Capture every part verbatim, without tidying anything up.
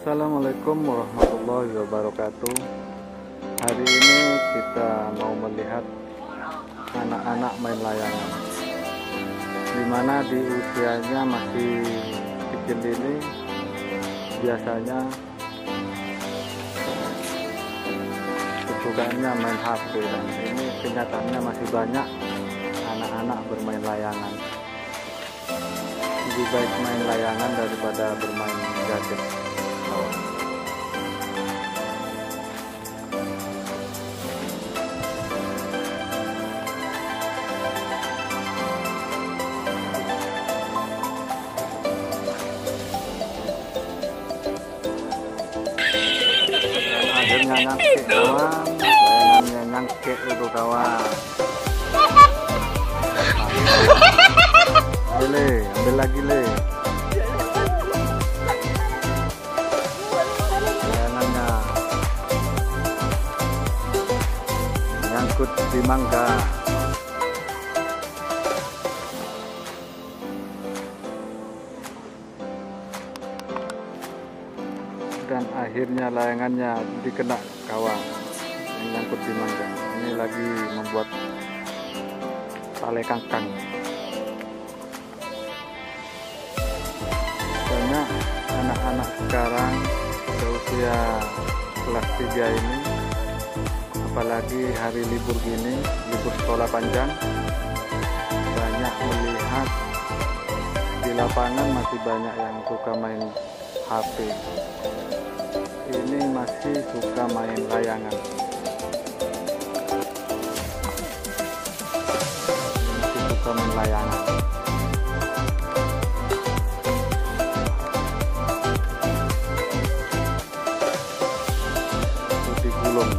Assalamualaikum warahmatullahi wabarakatuh. Hari ini kita mau melihat anak-anak main layangan, dimana di usianya masih kecil ini biasanya kesukaannya main H P, dan ini kenyataannya masih banyak anak-anak bermain layangan. Lebih baik main layangan daripada bermain gadget. Akhirnya nyangke kawan, layangannya nyangke itu kawan. Ambil, ambil lagi le. Layangannya nyangkut di mangga. Dan akhirnya layangannya dikena kawang yang nyangkut di mangga. Ini lagi membuat tali kangkang. Banyak anak-anak sekarang seusia kelas tiga ini, apalagi hari libur gini, libur sekolah panjang, banyak melihat di lapangan masih banyak yang suka main H P. Ini masih suka main layangan. Masih suka main layangan. Itu digulung.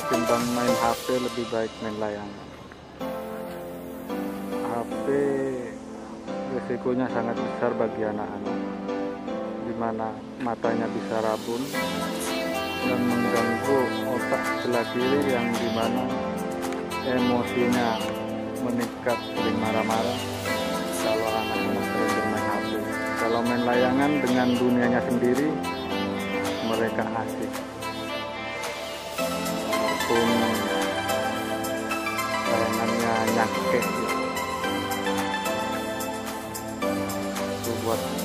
Ketimbang main H P lebih baik main layangan. H P risikonya sangat besar bagi anak-anak, dimana matanya bisa rabun dan mengganggu otak sebelah kiri yang dimana emosinya meningkat, sering marah-marah kalau anak-anak sering bermain H P. Kalau main layangan dengan dunianya sendiri, mereka asik. Walaupun layangannya nyangkek, buat ini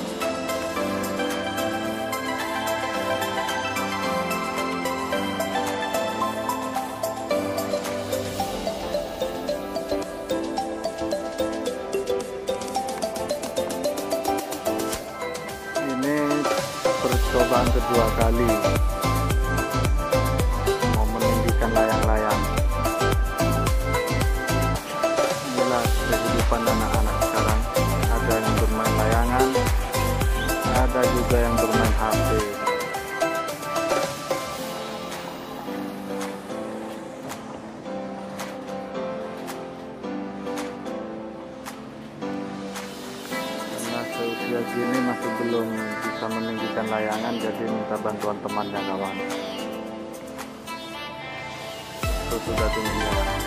percobaan kedua kali mau meninggikan layang-layang. Inilah kehidupan anak-anak sekarang, ada yang bermain layangan, ada juga yang bermain H P. Karena seusia gini masih belum bisa meninggikan layangan, jadi minta bantuan temannya kawan. Itu sudah tinggi layangan.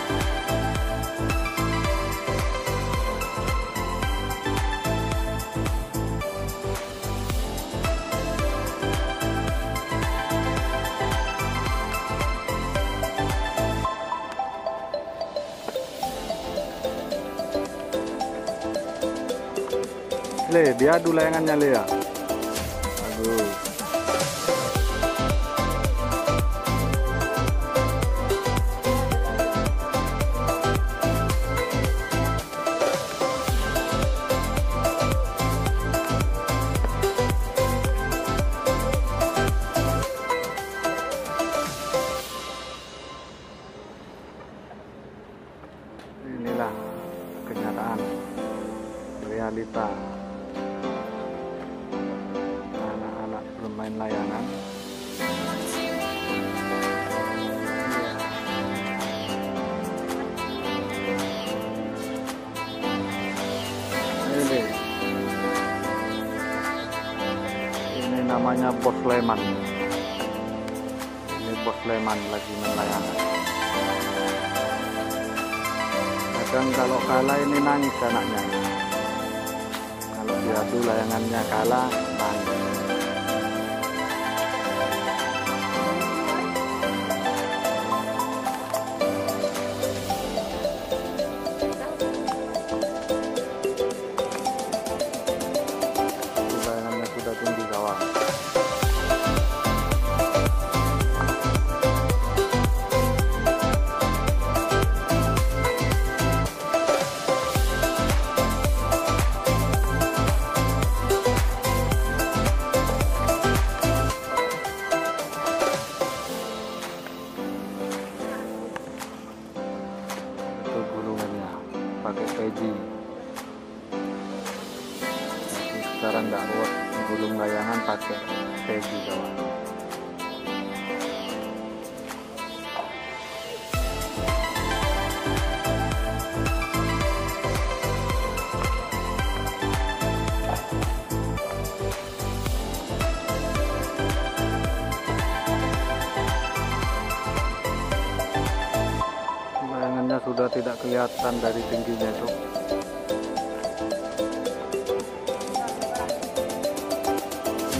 Le, dia adu layangannya le ya. Aduh. Inilah kenyataan, realita. Bermain layangan ini, ini namanya Bos Leman. Ini Bos Leman lagi main layangan. Kadang kalau kalah ini nangis anaknya. yaitu layangannya kalah mangga. Layangannya sudah tinggi kawan. Pakai keji. Sekarang nggak buat gulung layangan pakai keji kawan. Sudah tidak kelihatan dari tingginya itu.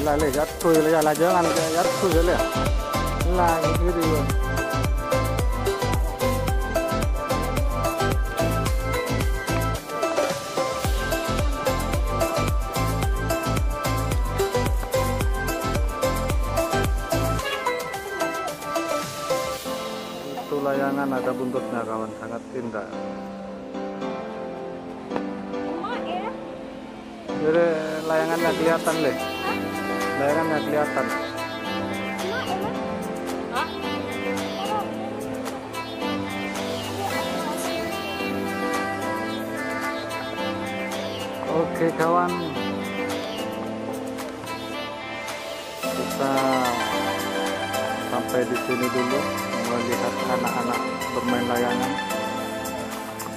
Lah lihat tuh ya, lah jangan lihat tuh ya. Lah ini dia. Layangan ada buntutnya kawan, sangat indah. Jadi layangannya kelihatan deh, layangannya kelihatan. Oke kawan, kita sampai di sini dulu. Melihat anak-anak bermain layangan.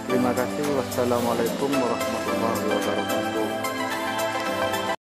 Terima kasih. Wassalamualaikum warahmatullahi wabarakatuh.